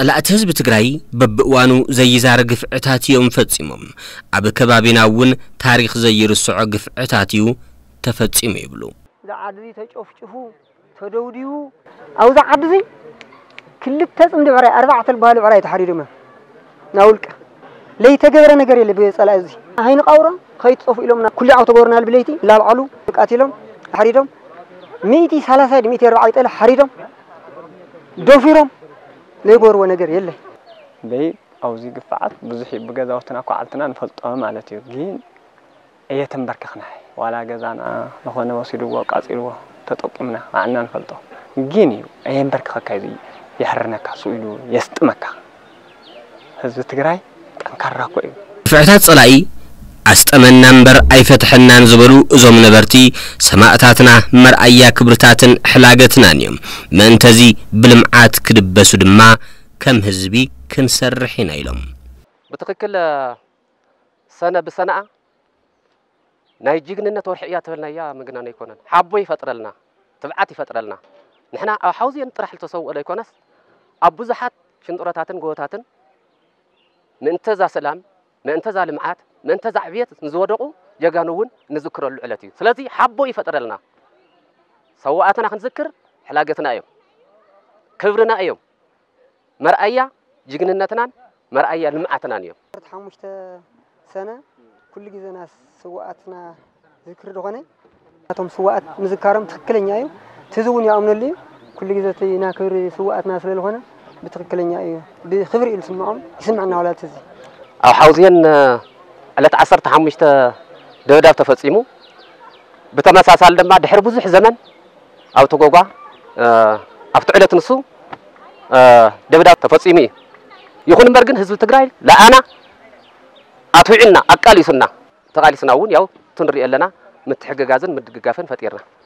صلات حزب تگراي ببوانو زي زارق فعتاتيوم فصيمم اب كبابيناون تاريخ زي رسع فعتاتيو تفصيم يبلو ذا عدري تچوفچفو تدوديو او ذا عدري كلك تصند براي اربعه البال براي تحريرمه ناولك لي تگبره ነገር يله بصلات زي عين قوره خيطوف الومنا كل عوتو غورنال بليتي لا بعلو قاتيلهم تحريرهم 130 140 طل حريرهم دوفيرهم ليبور ونجر يله بيب أو زي قفعت بزحي بجذا وتناقو عالتنا نفلطها مالتي جين أي تنبركخنا ولا جذانا نخونا وصلوا وقاسلوا تتقمنا عنا نفلطه جيني أي تنبركخ كذي يحرنا كسويلو يستمك هذا تجري تنكركوا فعلت صلاي أستمن نمبر أي فتحنا نزبلو زمن برتي سماعتنا مر أي كبرتاتن حلاقتنا اليوم من تزي بلمعات كرب سدما كم هزبي كنسر حين يلوم بتقكل سنة بسنة نايجينا نتورح إيات لنا يا مجنا نيكون حبوي فترة لنا تبعتي فترة لنا نحنا حوزي نطرح التسوق ليكونس أبو زحات شنطرتاتن جوتاتن من تزا سلام من تزا لمعات من تزعبيت نزودقو يجانون نذكر العلتي سلازي حبو يفتر لنا سواءتنا نذكر حلاقتنا ايوم كبرنا ايوم مرأيا ججننتنا مرأيا لمعتنا ايوم حمشت سنه كل جزنا سواءتنا ذكر دغني اتم سواءت مذكارم تخكلني ايوم تزون يامن لي كل جزتينا كبر سواءتنا سلل هنا بتخكلني ايوم بخبر يسمعون يسمعنا ولا تزي او حوزين على تعصر تحمشت دوداب تفصيمو بتمساسال دما دحر بزح زمن او تغوغا افتعلت نسو دوداب تفصيمي يكون مرغن حزب تگراي لا انا اتوعنا اقاليسنا تقاليسناون ياو تنري لنا متحججازن مدغغافن فطيرنا